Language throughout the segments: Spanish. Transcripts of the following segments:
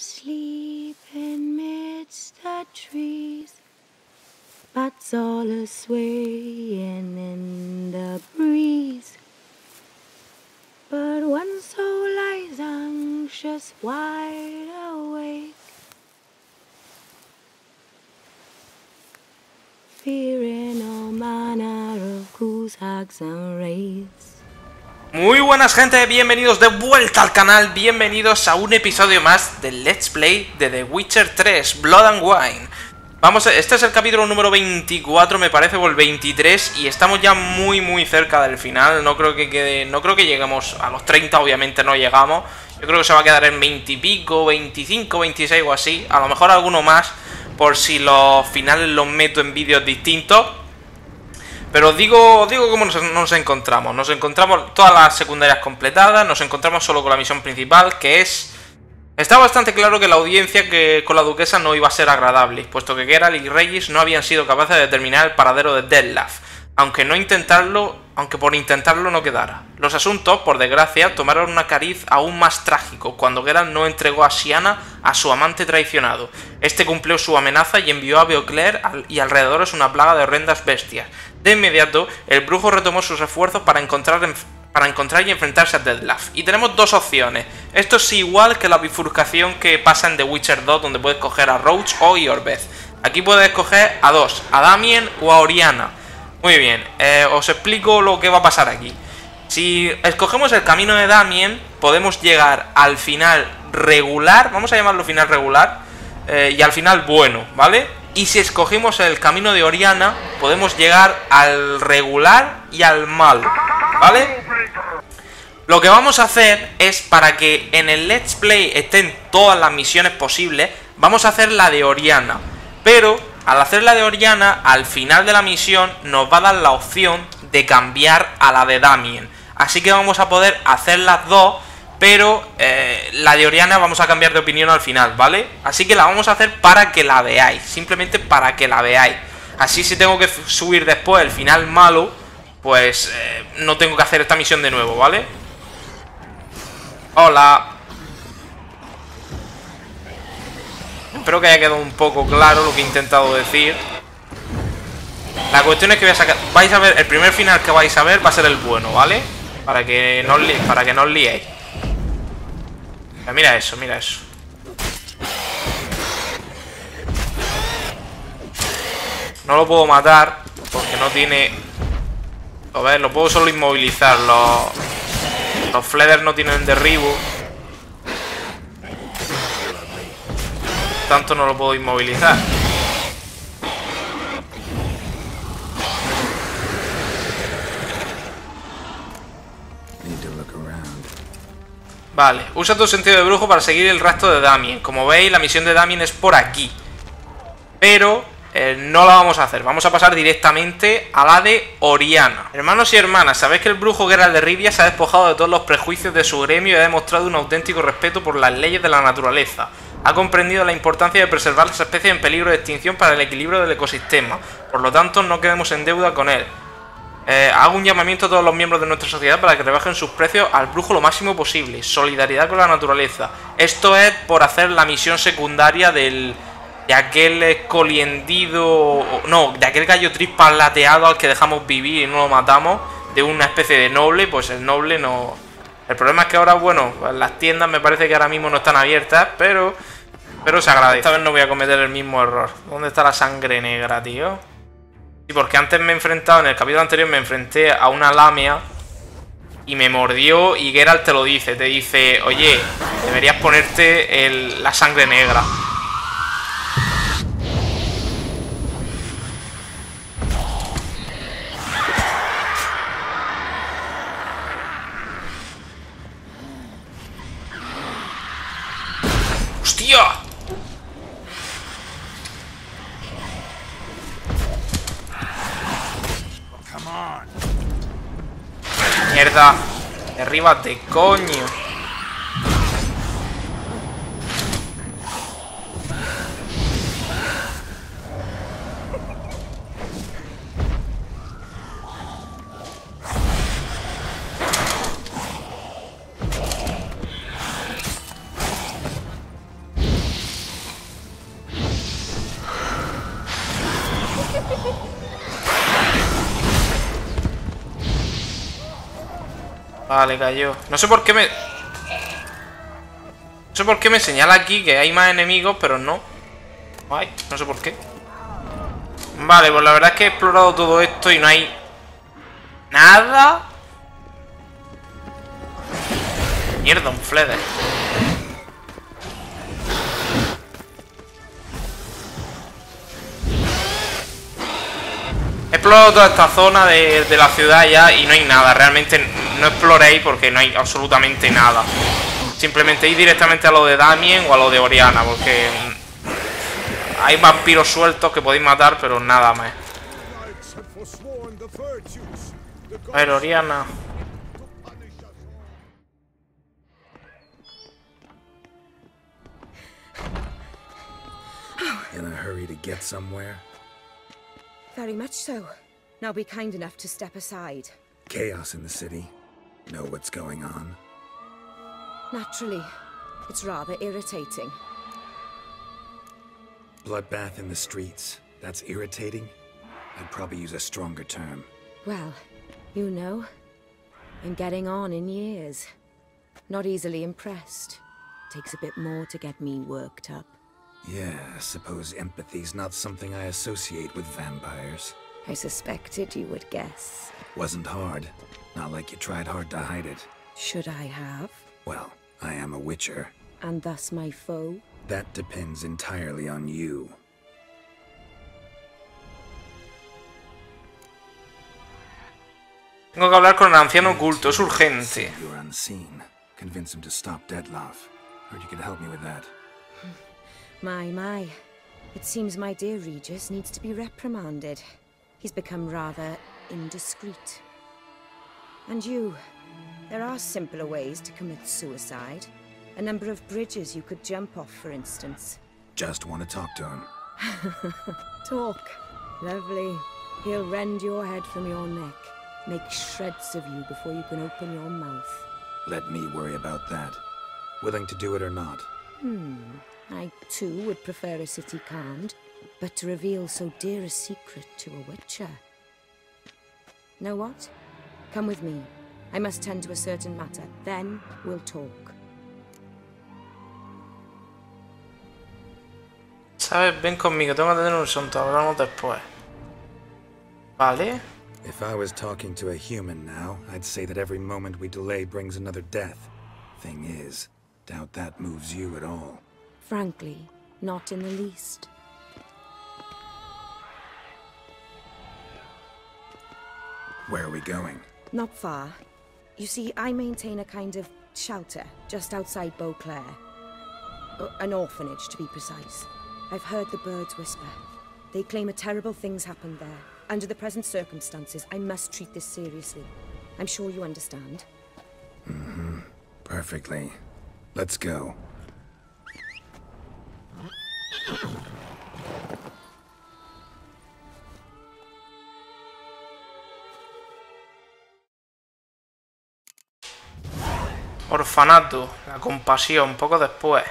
asleep amidst the trees, bats all a-swaying in the breeze. But one soul lies anxious, wide awake, fearing all manner of goose, hags and wraiths. Muy buenas, gente, bienvenidos de vuelta al canal, bienvenidos a un episodio más del Let's Play de The Witcher 3, Blood and Wine. Vamos, este es el capítulo número 24, me parece, o el 23, y estamos ya muy cerca del final. No creo que quede, no creo que lleguemos a los 30, obviamente no llegamos. Yo creo que se va a quedar en 20 y pico, 25, 26 o así, a lo mejor alguno más, por si los finales los meto en vídeos distintos. Pero os digo cómo nos encontramos. Nos encontramos todas las secundarias completadas, nos encontramos solo con la misión principal, que es... Está bastante claro que la audiencia con la duquesa no iba a ser agradable, puesto que Geralt y Regis no habían sido capaces de determinar el paradero de Dettlaff, aunque por intentarlo no quedara. Los asuntos, por desgracia, tomaron una cariz aún más trágico cuando Geralt no entregó a Syanna a su amante traicionado. Este cumplió su amenaza y envió a Beauclair y alrededor es una plaga de horrendas bestias. De inmediato, el brujo retomó sus esfuerzos para encontrar y enfrentarse a Dettlaff. Y tenemos dos opciones. Esto es igual que la bifurcación que pasa en The Witcher 2, donde puedes coger a Roach o Iorbeth. Aquí puedes escoger a dos, a Damien o a Orianna. Muy bien, os explico lo que va a pasar aquí. Si escogemos el camino de Damien, podemos llegar al final regular, vamos a llamarlo final regular, y al final bueno, ¿vale? Y si escogimos el camino de Orianna, podemos llegar al regular y al malo, ¿vale? Lo que vamos a hacer es, para que en el Let's Play estén todas las misiones posibles, vamos a hacer la de Orianna. Pero al hacer la de Orianna, al final de la misión nos va a dar la opción de cambiar a la de Damien. Así que vamos a poder hacer las dos, pero la de Orianna vamos a cambiar de opinión al final, ¿vale? Así que la vamos a hacer para que la veáis, simplemente para que la veáis. Así, si tengo que subir después el final malo, pues no tengo que hacer esta misión de nuevo, ¿vale? Hola. Espero que haya quedado un poco claro lo que he intentado decir. La cuestión es que voy a sacar... Vais a ver, el primer final que vais a ver va a ser el bueno, ¿vale? Para que no os liéis. Mira eso, mira eso. No lo puedo matar porque no tiene... A ver, lo puedo solo inmovilizar. Los Fleders no tienen derribo, tanto no lo puedo inmovilizar. Vale, usa tu sentido de brujo para seguir el rastro de Damien. Como veis, la misión de Damien es por aquí. Pero no la vamos a hacer. Vamos a pasar directamente a la de Orianna. Hermanos y hermanas, sabéis que el brujo Geralt de Rivia se ha despojado de todos los prejuicios de su gremio y ha demostrado un auténtico respeto por las leyes de la naturaleza. Ha comprendido la importancia de preservar las especies en peligro de extinción para el equilibrio del ecosistema. Por lo tanto, no quedemos en deuda con él. Hago un llamamiento a todos los miembros de nuestra sociedad para que rebajen sus precios al brujo lo máximo posible. Solidaridad con la naturaleza. Esto es por hacer la misión secundaria de aquel escoliendido... No, de aquel gallo trispalateado al que dejamos vivir y no lo matamos. De una especie de noble, pues el noble no... El problema es que ahora, bueno, las tiendas me parece que ahora mismo no están abiertas, pero se agradece. Esta vez no voy a cometer el mismo error. ¿Dónde está la sangre negra, tío? Sí, porque antes me he enfrentado, en el capítulo anterior me enfrenté a una Lamia y me mordió, y Geralt te lo dice. Te dice, oye, deberías ponerte la sangre negra. Mierda, derríbate, coño. Vale, cayó. No sé por qué me... No sé por qué me señala aquí que hay más enemigos, pero no. Ay, no sé por qué. Vale, pues la verdad es que he explorado todo esto y no hay... nada. Mierda, un Fleders. He explorado toda esta zona de la ciudad ya y no hay nada. Realmente no exploréis porque no hay absolutamente nada. Simplemente ir directamente a lo de Damien o a lo de Orianna, porque hay vampiros sueltos que podéis matar, pero nada más. A ver, Orianna. In a hurry to get somewhere. Very much so. Now be kind enough to step aside. Chaos in the city. Know what's going on? Naturally. It's rather irritating. Bloodbath in the streets. That's irritating? I'd probably use a stronger term. Well, you know, I'm getting on in years. Not easily impressed. Takes a bit more to get me worked up. Yeah, I suppose empathy's not something I associate with vampires. I suspected you would guess. Wasn't hard. Not like you tried hard to hide it. Should I have? Well, I am a Witcher. And thus my foe? That depends entirely on you. Tengo que hablar con el anciano oculto. Es urgente. You're unseen. Convince him to stop Dettlaff. Heard you could help me with that. My. It seems my dear Regis needs to be reprimanded. He's become rather indiscreet. And you, there are simpler ways to commit suicide. A number of bridges you could jump off, for instance. Just want to talk to him. Talk. Lovely. He'll rend your head from your neck. Make shreds of you before you can open your mouth. Let me worry about that. Willing to do it or not. I too would prefer a city calmed, but to reveal so dear a secret to a Witcher. Know what? Come with me. I must tend to a certain matter, then we'll talk. Sabes, ven conmigo, tengo que tener un asunto, hablamos después. Vale. If I was talking to a human now, I'd say that every moment we delay brings another death. Thing is, doubt that moves you at all. Frankly, not in the least. Where are we going? Not far. You see, I maintain a kind of shelter just outside Beauclair. An orphanage, to be precise. I've heard the birds whisper. They claim a terrible thing's happened there. Under the present circumstances, I must treat this seriously. I'm sure you understand. Mm-hmm. Perfectly. Let's go. Orfanato, la compasión, poco después.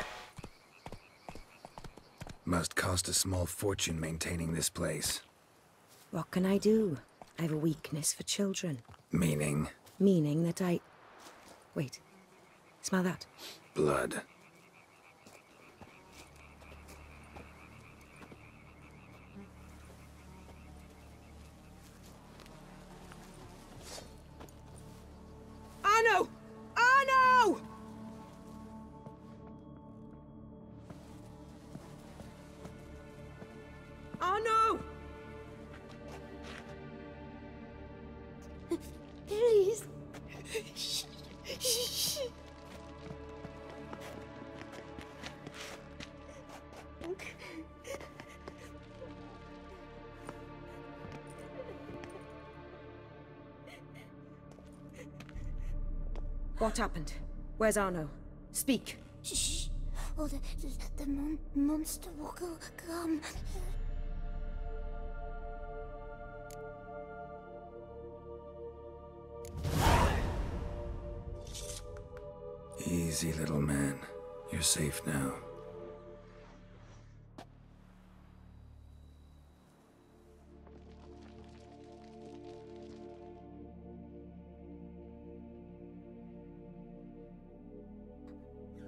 Must cost a small fortune maintaining this place. What can I do? I have a weakness for children. Meaning? Meaning that I... Wait. Smell that. Blood. Arnaud! Arnaud! Arnaud! Please. What happened? Where's Arnaud? Speak. Shh. Oh, the monster will come. Easy, little man. You're safe now.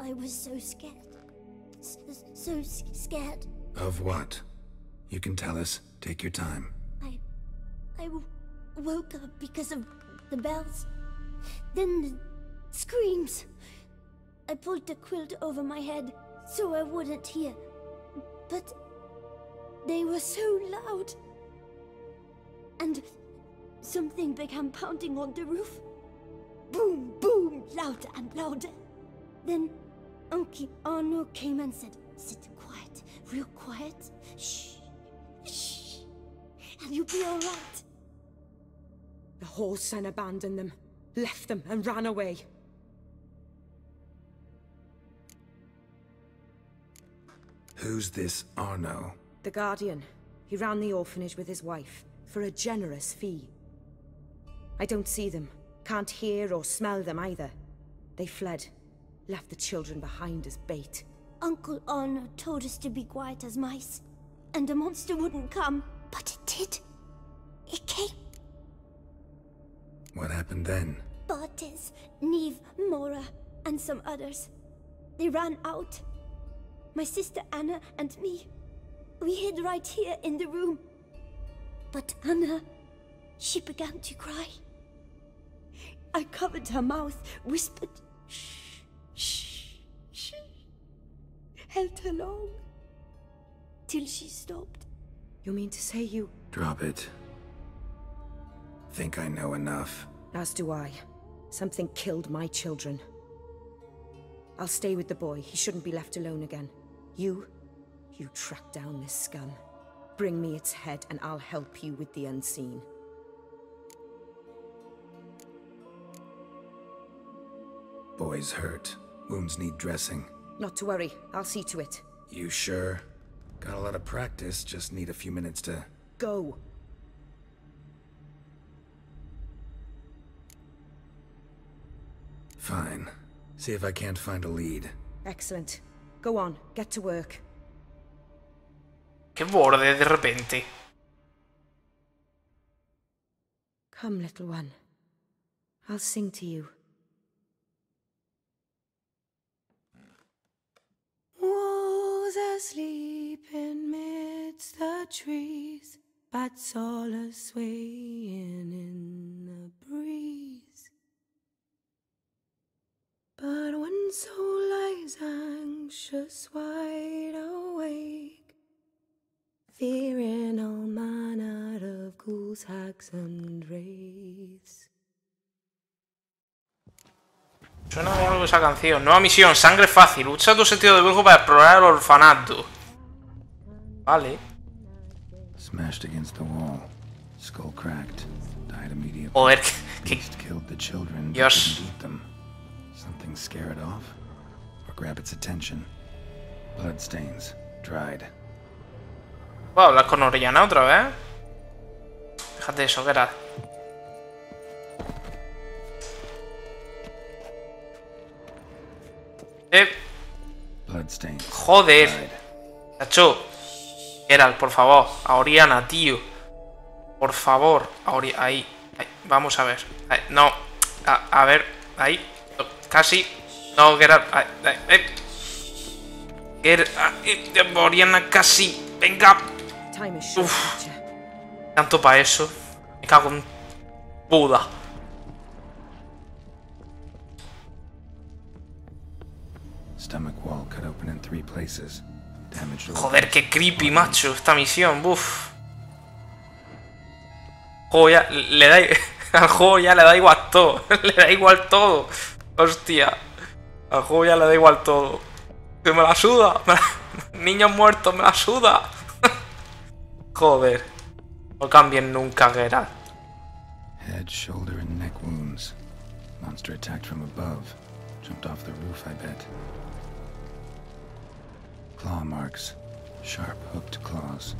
I was so scared. So scared. Of what? You can tell us. Take your time. I woke up because of the bells. Then the screams. I pulled the quilt over my head so I wouldn't hear. But they were so loud. And something began pounding on the roof. Boom, boom, louder and louder. Then Uncle Arnaud came and said, sit quiet, real quiet. Shh, shh, and you'll be all right. The horse son abandoned them, left them and ran away. Who's this Arnaud? The guardian. He ran the orphanage with his wife, for a generous fee. I don't see them, can't hear or smell them either. They fled, left the children behind as bait. Uncle Arnaud told us to be quiet as mice, and the monster wouldn't come. But it did. It came. What happened then? Bartis, Neve, Mora, and some others. They ran out. My sister Anna and me. We hid right here in the room. But Anna, she began to cry. I covered her mouth, whispered, shh, shh, shh. Held her long. Till she stopped. You mean to say you... Drop it. Think I know enough. As do I. Something killed my children. I'll stay with the boy. He shouldn't be left alone again. You track down this scum. Bring me its head and I'll help you with the unseen. Boy's hurt. Wounds need dressing. Not to worry. I'll see to it. You sure? Got a lot of practice. Just need a few minutes to... Go! Fine. See if I can't find a lead. Excellent. Go on. Get to work. Che borde de repente. Come, little one. I'll sing to you. Wolves asleep in midst the trees, bats all a swaying in the breeze. But one soul lies anxious, wide awake, fearing all manner of ghouls, hags and wraiths. Suena algo esa canción. Nueva misión, sangre fácil. Usa tu sentido de brujo para explorar el orfanato. Vale. Smashed against the wall. Skull cracked. Died immediately. Joder, que... killed the children. Dios. Something scare it off or grab its attention. Blood stains. Dried. Voy a hablar con Orianna otra vez. Déjate eso, Geralt. Joder. Tacho. Geralt, por favor. A Orianna, tío. Por favor. A Orianna. Ahí. Ahí. Vamos a ver. Ahí. No. A ver. Ahí. Casi. No, Geralt. Ahí. Ahí. Orianna, casi. Venga. Uf, tanto para eso. Me cago en Buda. Joder, qué creepy, macho, esta misión. Uf. Juego ya, le da, al juego ya le da igual todo. Le da igual todo. Hostia. Al juego ya le da igual todo. Que me la suda. Niños muertos, me la suda. Joder, no cambien nunca, Geralt. Head, shoulder and neck wounds. Monster attacked from above. Jumped off the roof, I bet. Claw marks. Sharp, hooked claws.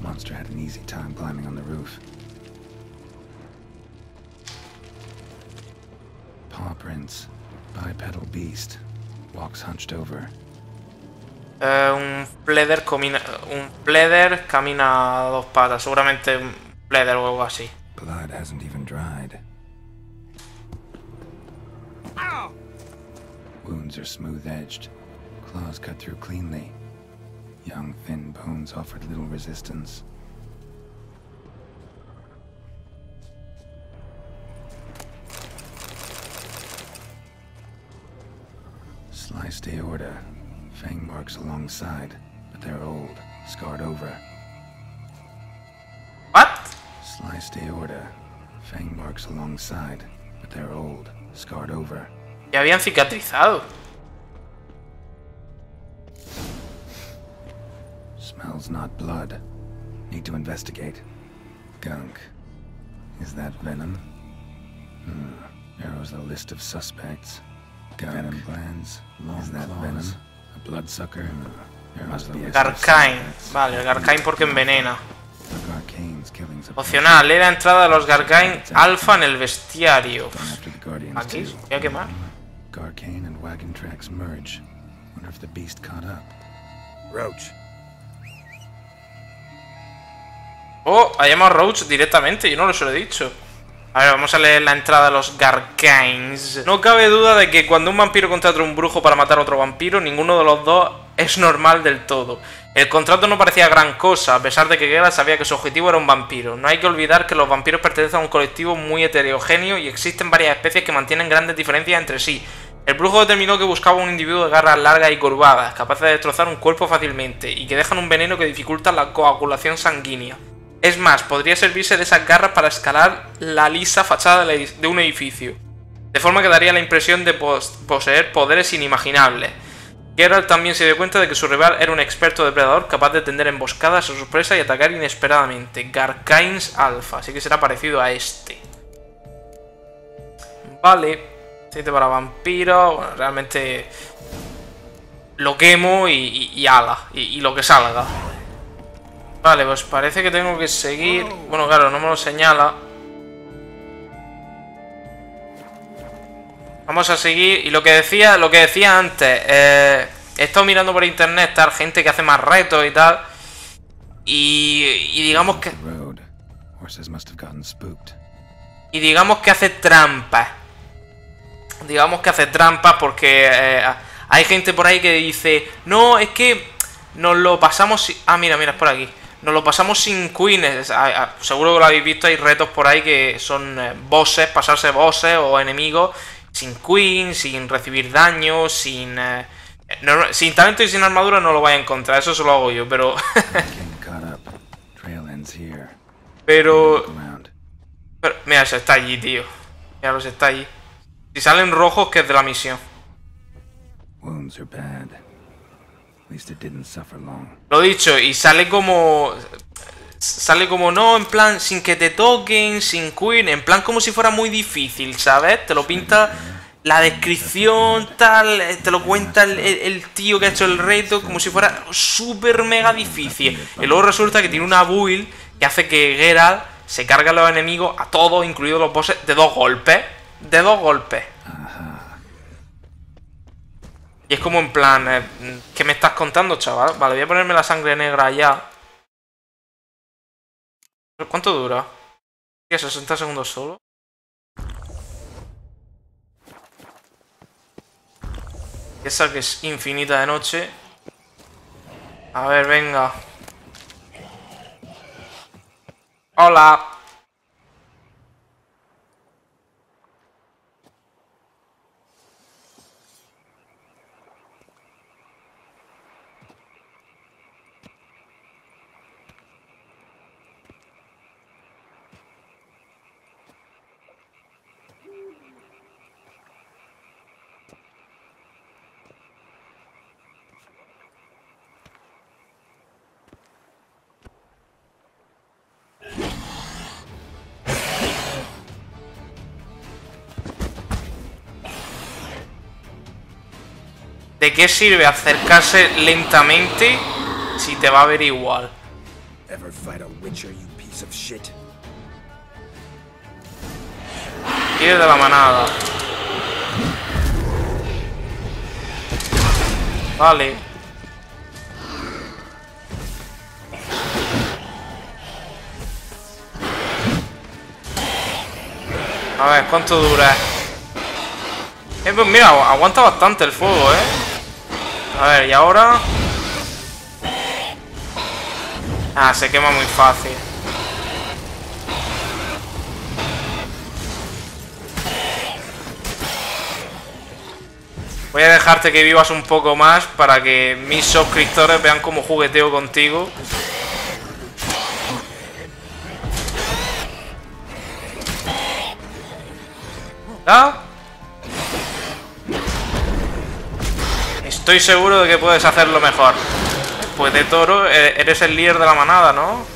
Monster had an easy time climbing on the roof. Paw prints. Bipedal beast. Walks hunched over. Un Fleders camina a dos patas, seguramente un Fleders o algo así. Blood hasn't even dried. wounds are smooth-edged, claws cut through cleanly. Young, thin bones offered little resistance. Sliced aorta, fang marks alongside, but they're old, scarred over. What? Sliced aorta, fang marks alongside, but they're old, scarred over. Ya habían cicatrizado. Smells not blood. Need to investigate. Gunk. Is that venom? Narrows the list of suspects. Gunk. Venom glands. Is that venom? A bloodsucker. Garkain. Vale, el Garkain porque envenena. Opcional, era entrada de los Garkain alfa en el bestiario. Aquí, voy a quemar. Garkain and wagon tracks merge. Wonder if the beast caught up. Roach. Oh, ha llamado Roach directamente, yo no lo se lo he dicho. A ver, vamos a leer la entrada de los Garkains. No cabe duda de que cuando un vampiro contrata a un brujo para matar a otro vampiro, ninguno de los dos es normal del todo. El contrato no parecía gran cosa, a pesar de que Geralt sabía que su objetivo era un vampiro. No hay que olvidar que los vampiros pertenecen a un colectivo muy heterogéneo y existen varias especies que mantienen grandes diferencias entre sí. El brujo determinó que buscaba un individuo de garras largas y curvadas, capaz de destrozar un cuerpo fácilmente, y que dejan un veneno que dificulta la coagulación sanguínea. Es más, podría servirse de esas garras para escalar la lisa fachada de un edificio, de forma que daría la impresión de poseer poderes inimaginables. Geralt también se dio cuenta de que su rival era un experto depredador capaz de tender emboscadas a su presa y atacar inesperadamente. Garkain's Alpha, así que será parecido a este. Vale, aceite para vampiro, bueno, realmente lo quemo y ala, y lo que salga. Vale, pues parece que tengo que seguir... Bueno, claro, no me lo señala. Vamos a seguir... Y lo que decía antes... he estado mirando por internet, tal, gente que hace más retos y tal. Y digamos que... Y digamos que hace trampas. Digamos que hace trampas porque... hay gente por ahí que dice... No, es que... Nos lo pasamos... Ah, mira, mira, es por aquí. Nos lo pasamos sin queens. Seguro que lo habéis visto, hay retos por ahí que son bosses, pasarse bosses o enemigos sin queens, sin recibir daño, sin... no, sin talento y sin armadura no lo vais a encontrar, eso se lo hago yo, pero... pero... Mira, se está allí, tío. Mira, se está allí. Si salen rojos, que es de la misión. Lo dicho, y sale como... Sale como, no, en plan, sin que te toquen, sin queen, en plan como si fuera muy difícil, ¿sabes? Te lo pinta la descripción, tal, te lo cuenta el tío que ha hecho el reto, como si fuera súper mega difícil. Y luego resulta que tiene una build que hace que Geralt se cargue a los enemigos, a todos, incluidos los bosses, de dos golpes. De dos golpes. Y es como en plan, ¿qué me estás contando, chaval? Vale, voy a ponerme la sangre negra ya. ¿Cuánto dura? ¿Qué, 60 segundos solo? Esa que es infinita de noche. A ver, venga. Hola. ¿De qué sirve acercarse lentamente si te va a ver igual? Tire de la manada. Vale. A ver, ¿cuánto dura? Pues mira, aguanta bastante el fuego, A ver, y ahora... Ah, se quema muy fácil. Voy a dejarte que vivas un poco más para que mis suscriptores vean cómo jugueteo contigo. ¿Ah? Estoy seguro de que puedes hacerlo mejor. Pues de toro, eres el líder de la manada, ¿no?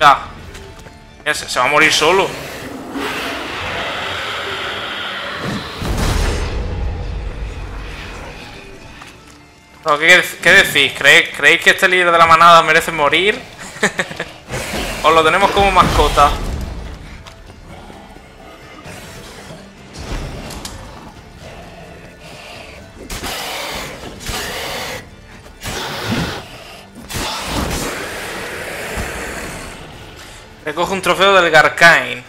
Ya. Se va a morir solo. No, ¿qué decís? ¿Creéis que este líder de la manada merece morir? ¿O lo tenemos como mascota? Recoge un trofeo del Garkain.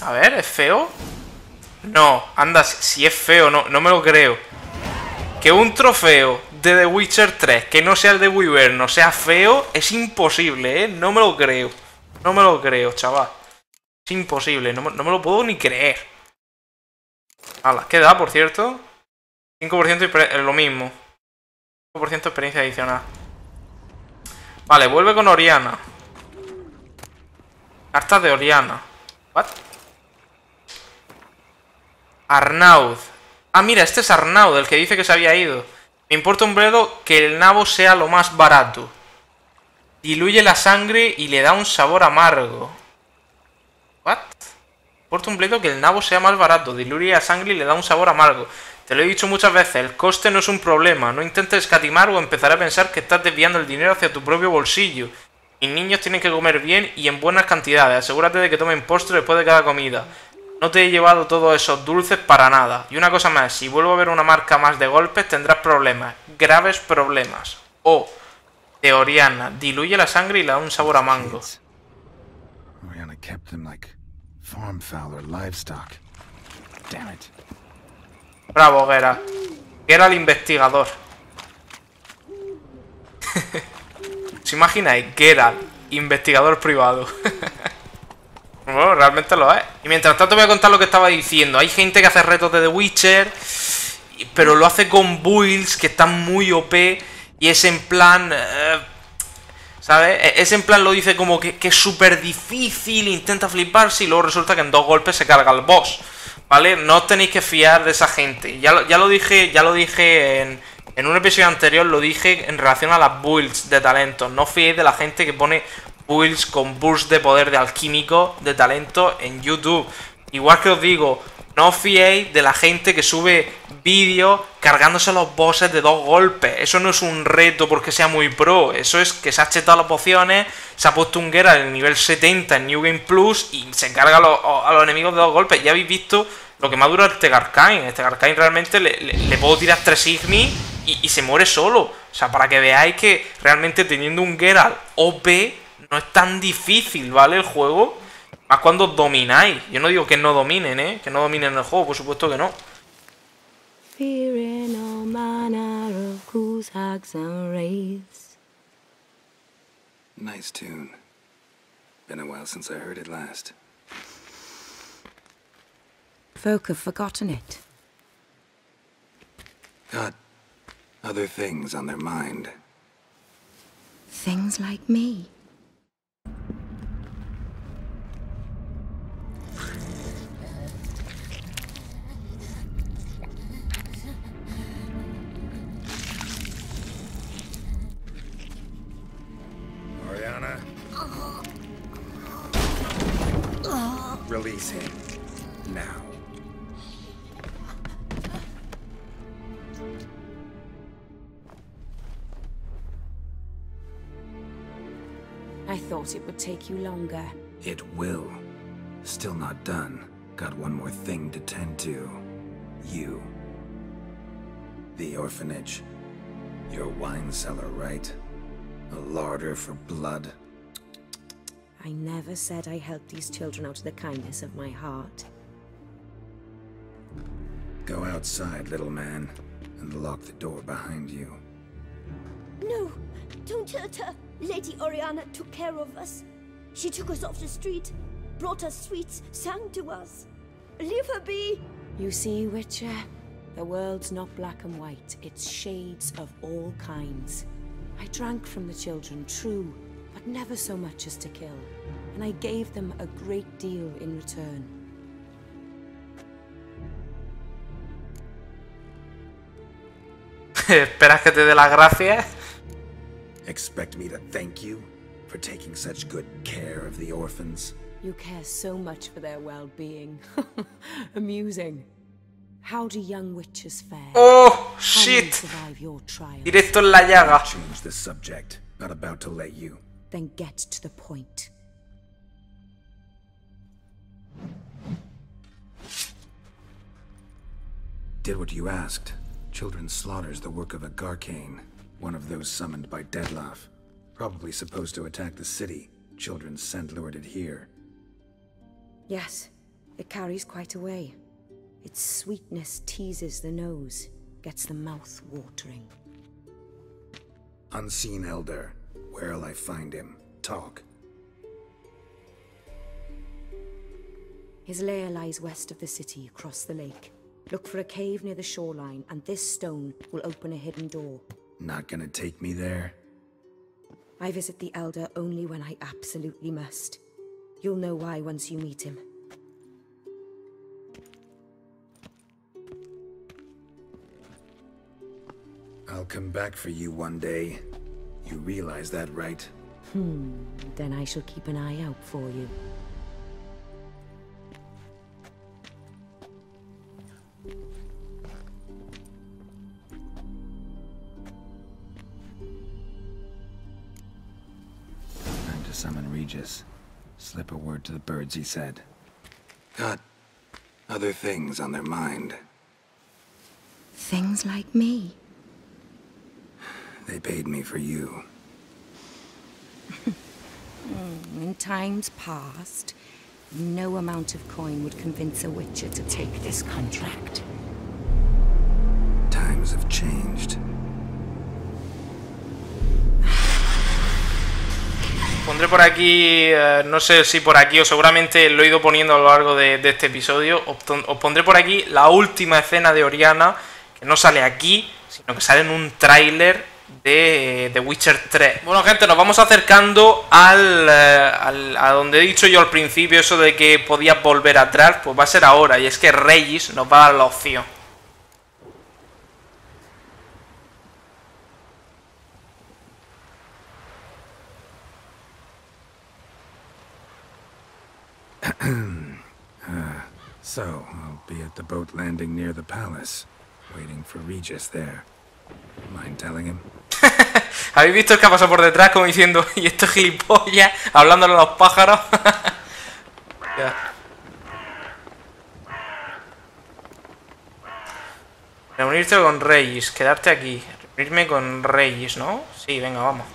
A ver, ¿es feo? No, anda, si es feo, no me lo creo. Que un trofeo de The Witcher 3, que no sea el de Wyvern, no sea feo, es imposible, ¿eh? No me lo creo. No me lo creo, chaval. Es imposible, no me lo puedo ni creer. Hala, ¿qué da, por cierto? 5% es lo mismo. 5% de experiencia adicional. Vale, vuelve con Orianna. Cartas de Orianna. ¿What? Arnaud. Ah, mira, este es Arnaud, el que dice que se había ido. Me importa un bledo que el nabo sea lo más barato. Diluye la sangre y le da un sabor amargo. ¿What? Me importa un bledo que el nabo sea más barato. Diluye la sangre y le da un sabor amargo. Te lo he dicho muchas veces, el coste no es un problema. No intentes escatimar o empezaré a pensar que estás desviando el dinero hacia tu propio bolsillo. Mis niños tienen que comer bien y en buenas cantidades. Asegúrate de que tomen postre después de cada comida. No te he llevado todos esos dulces para nada. Y una cosa más, si vuelvo a ver una marca más de golpes tendrás problemas. Graves problemas. Oh, de Orianna. Diluye la sangre y le da un sabor a mango. Orianna kept them like farm fowl or livestock. Damn it. Bravo, Geralt. Geralt el investigador. ¿Os imagináis? Geralt, investigador privado. Bueno, realmente lo es. Y mientras tanto voy a contar lo que estaba diciendo. Hay gente que hace retos de The Witcher, pero lo hace con builds que están muy OP. Y es en plan... ¿sabes? Es en plan, lo dice como que es súper difícil, intenta fliparse y luego resulta que en dos golpes se carga el boss. ¿Vale? No os tenéis que fiar de esa gente. Ya lo dije en un episodio anterior, lo dije en relación a las builds de talentos. No os fiéis de la gente que pone... builds con burst de poder de alquímico, de talento en YouTube. Igual que os digo, no os fiéis de la gente que sube vídeos cargándose los bosses de dos golpes. Eso no es un reto porque sea muy pro. Eso es que se ha chetado las pociones, se ha puesto un Geralt en el nivel 70 en New Game Plus y se carga a los enemigos de dos golpes. Ya habéis visto lo que me ha durado este Garkain. Este Garkain realmente le puedo tirar 3 Igni y se muere solo. O sea, para que veáis que realmente teniendo un Geralt OP... no es tan difícil, ¿vale? El juego. Más cuando domináis. Yo no digo que no dominen, ¿eh? Que no dominen el juego, por supuesto que no. Nice tune. Been a while since I heard it last. Folk have forgotten it. Got other things on their mind. Things like me. Orianna. Release him. Now. I thought it would take you longer. It will. Still not done. Got one more thing to tend to. You. The orphanage. Your wine cellar, right? A larder for blood. I never said I helped these children out of the kindness of my heart. Go outside, little man, and lock the door behind you. No! Don't hurt her! Lady Orianna took care of us. She took us off the street, brought us sweets, sang to us. Leave her be! You see, Witcher, the world's not black and white. It's shades of all kinds. I drank from the children, true, but never so much as to kill. And I gave them a great deal in return. ¿Esperas que te dé las gracias? Expect me to thank you for taking such good care of the orphans? You care so much for their well-being. Amusing. How do young witches fare? Oh, shit. Directo en la llaga. Change the subject. Not about to let you. Then get to the point. Did what you asked. Children's slaughter's the work of a Garkain. One of those summoned by Dettlaff. Probably supposed to attack the city. Children sent lured it here. Yes, it carries quite a way. Its sweetness teases the nose, gets the mouth watering. Unseen Elder. Where'll I find him? Talk. His lair lies west of the city, across the lake. Look for a cave near the shoreline, and this stone will open a hidden door. Not gonna take me there? I visit the Elder only when I absolutely must. You'll know why once you meet him. I'll come back for you one day. You realize that, right? Then I shall keep an eye out for you. Time to summon Regis. Slip a word to the birds, he said. Got other things on their mind. Things like me. They paid me for you. In times past, no amount of coin would convince a witcher to take this contract. Times have changed. Pondré por aquí, no sé si por aquí o seguramente lo he ido poniendo a lo largo de este episodio. Os pondré por aquí la última escena de Orianna, que no sale aquí, sino que sale en un tráiler de The Witcher 3. Bueno, gente, nos vamos acercando a donde he dicho yo al principio eso de que podías volver atrás. Pues va a ser ahora, y es que Regis nos va a dar la opción. So, I'll be at the boat landing near the palace, waiting for Regis there. Mind telling him? ¿Habéis visto el que ha pasado por detrás como diciendo, y esto es gilipollas, hablándole a los pájaros? Reunirte con Regis, quedarte aquí. Reunirme con Regis, ¿no? Sí, venga, vamos.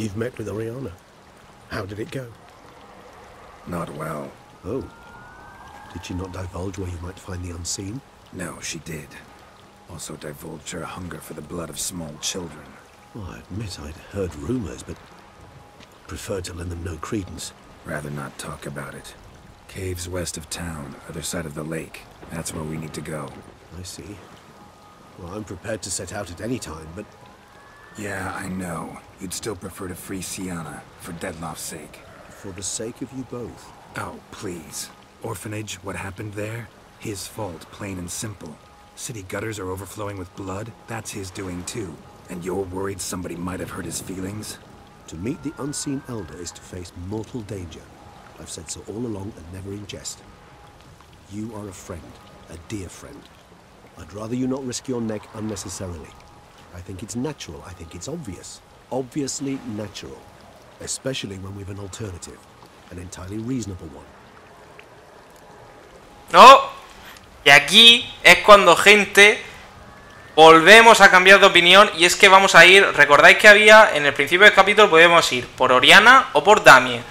You've met with Orianna. How did it go? Not well. Oh. Did she not divulge where you might find the Unseen? No, she did. Also divulged her hunger for the blood of small children. Well, I admit I'd heard rumors, but preferred to lend them no credence. Rather not talk about it. Caves west of town, other side of the lake. That's where we need to go. I see. Well, I'm prepared to set out at any time, but... Yeah, I know. You'd still prefer to free Syanna, for Dettlaff's sake. For the sake of you both. Oh, please. Orphanage, what happened there? His fault, plain and simple. City gutters are overflowing with blood. That's his doing, too. And you're worried somebody might have hurt his feelings? To meet the Unseen Elder is to face mortal danger. I've said so all along and never in jest. You are a friend, a dear friend. I'd rather you not risk your neck unnecessarily. I think it's natural. I think it's obvious. Obviously natural. Especially when we've an alternative. An entirely reasonable one. ¡No! Y aquí es cuando, gente, volvemos a cambiar de opinión. Y es que vamos a ir... Recordáis que había, en el principio del capítulo, podíamos ir por Orianna o por Damien.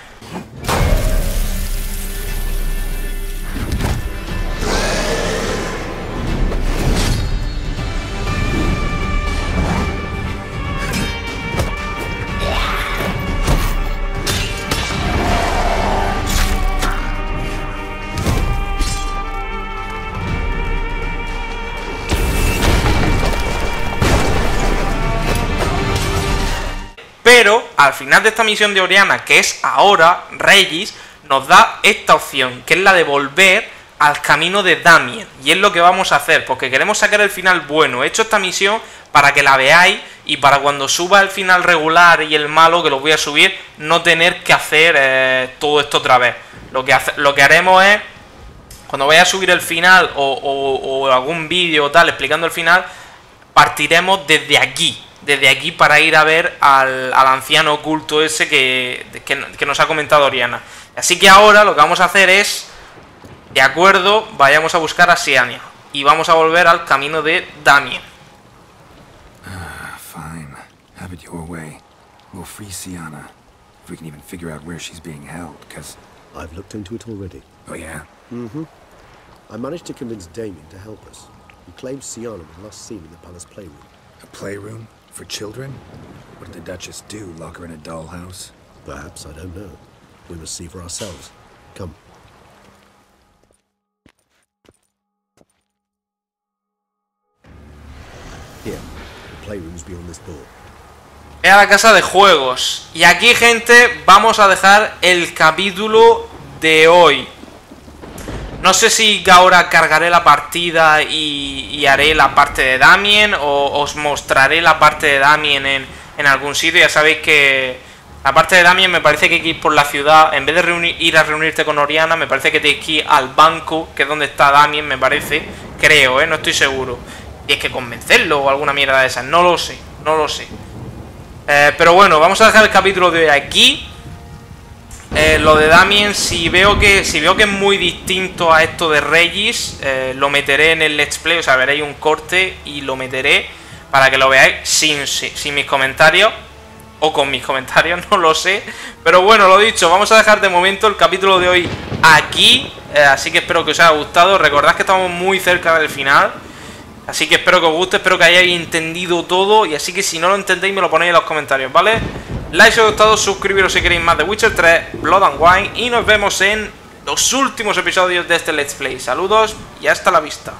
Pero al final de esta misión de Orianna, que es ahora, Regis nos da esta opción, que es la de volver al camino de Damien. Y es lo que vamos a hacer, porque queremos sacar el final bueno. He hecho esta misión para que la veáis y para cuando suba el final regular y el malo, que lo voy a subir, no tener que hacer todo esto otra vez. Lo que haremos es, cuando vaya a subir el final o algún vídeo o tal explicando el final, partiremos desde aquí. Desde aquí para ir a ver al anciano oculto ese que nos ha comentado Orianna. Así que ahora lo que vamos a hacer es, de acuerdo, vayamos a buscar a Syanna. Y vamos a volver al camino de Damien. Fine. Have it your way. We'll free Syanna. If we can even figure out where she's being held, because I've looked into it already. Oh yeah? Mm-hmm. I managed to convince Damien to help us. He claims Syanna was last seen in the palace playroom. A playroom? For children? What did the Duchess do? Lock her in a dollhouse? Perhaps, I don't know. We must see for ourselves. Come. Here, the playroom's beyond this door. Es a la casa de juegos. Y aquí, gente, vamos a dejar el capítulo de hoy. No sé si ahora cargaré la partida y haré la parte de Damien o os mostraré la parte de Damien en algún sitio. Ya sabéis que la parte de Damien me parece que hay que ir por la ciudad. En vez de ir a reunirte con Orianna, me parece que tienes que ir al banco, que es donde está Damien, me parece. Creo, no estoy seguro. Y es que convencerlo o alguna mierda de esas. No lo sé, no lo sé. Pero bueno, vamos a dejar el capítulo de hoy aquí. Lo de Damien, si veo que es muy distinto a esto de Regis, lo meteré en el Let's Play, o sea, veréis un corte y lo meteré para que lo veáis sin mis comentarios, o con mis comentarios, no lo sé. Pero bueno, lo dicho, vamos a dejar de momento el capítulo de hoy aquí, así que espero que os haya gustado. Recordad que estamos muy cerca del final, así que espero que os guste, espero que hayáis entendido todo, y así que si no lo entendéis me lo ponéis en los comentarios, ¿vale? Like si os ha gustado, suscribiros si queréis más de Witcher 3, Blood and Wine, y nos vemos en los últimos episodios de este Let's Play. Saludos y hasta la vista.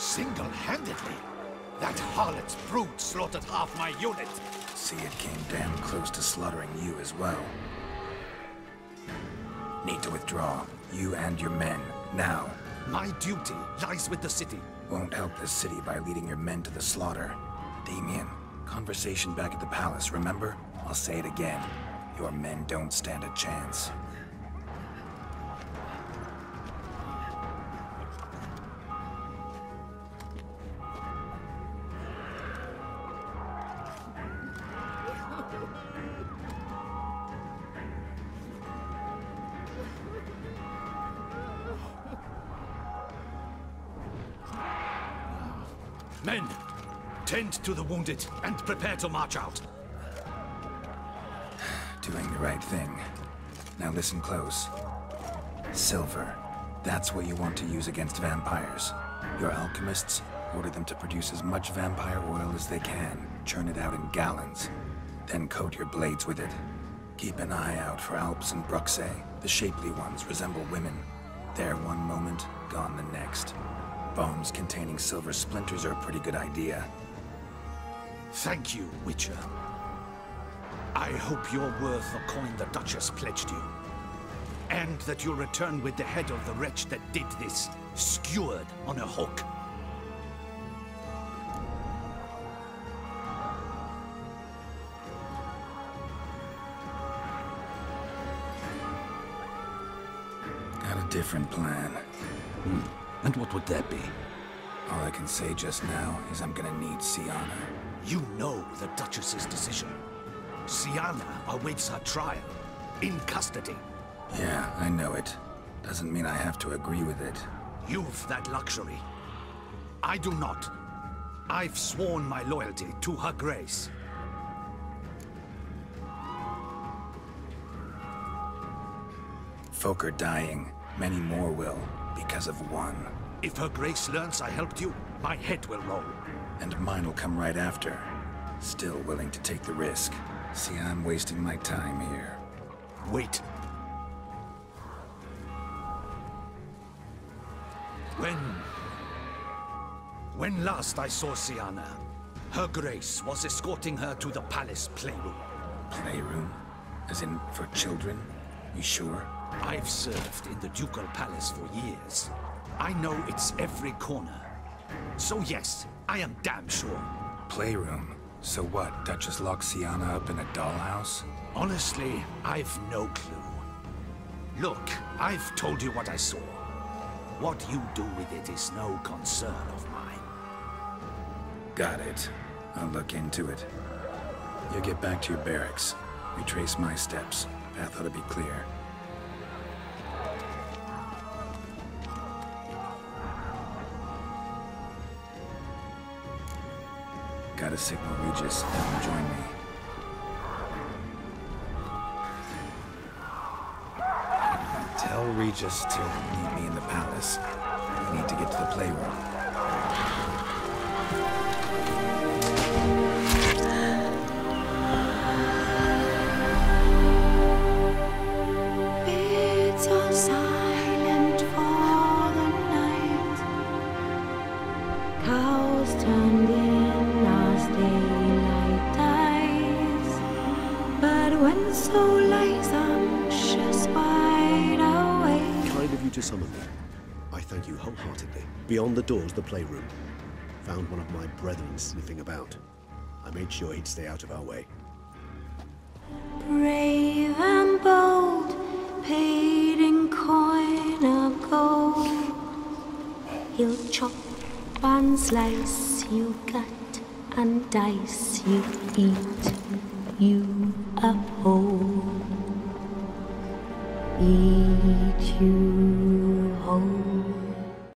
Single-handedly, that harlot's brute slaughtered half my unit. See, it came damn close to slaughtering you as well. Need to withdraw, you and your men, now. My duty lies with the city. Won't help the city by leading your men to the slaughter. Damien, conversation back at the palace, remember? I'll say it again. Your men don't stand a chance. Men, tend to the wounded and prepare to march out. Doing the right thing. Now listen close. Silver. That's what you want to use against vampires. Your alchemists order them to produce as much vampire oil as they can. Churn it out in gallons. Then coat your blades with it. Keep an eye out for Alps and Bruxae. The shapely ones resemble women. There one moment, gone the next. Bombs containing silver splinters are a pretty good idea. Thank you, Witcher. I hope you're worth the coin the Duchess pledged you. And that you'll return with the head of the wretch that did this, skewered on a hook. Got a different plan. And what would that be? All I can say just now is I'm gonna need Syanna. You know the Duchess's decision. Syanna awaits her trial. In custody. Yeah, I know it. Doesn't mean I have to agree with it. You've that luxury. I do not. I've sworn my loyalty to her grace. Folk are dying. Many more will. Because of one. If her grace learns I helped you, my head will roll. And mine will come right after. Still willing to take the risk. See, I'm wasting my time here. Wait. When last I saw Syanna, her grace was escorting her to the palace playroom. Playroom? As in, for children? You sure? I've served in the Ducal Palace for years. I know it's every corner. So yes, I am damn sure. Playroom? So what, Duchess Loxiana up in a dollhouse? Honestly, I've no clue. Look, I've told you what I saw. What you do with it is no concern of mine. Got it. I'll look into it. You get back to your barracks. Retrace my steps. Path ought to be clear. Gotta signal Regis and join me. Tell Regis to meet me in the palace. We need to get to the playroom. Beyond the doors, the playroom. Found one of my brethren sniffing about. I made sure he'd stay out of our way. Brave and bold, paid in coin of gold. He'll chop and slice, you gut and dice, you eat, you uphold. Eat you whole.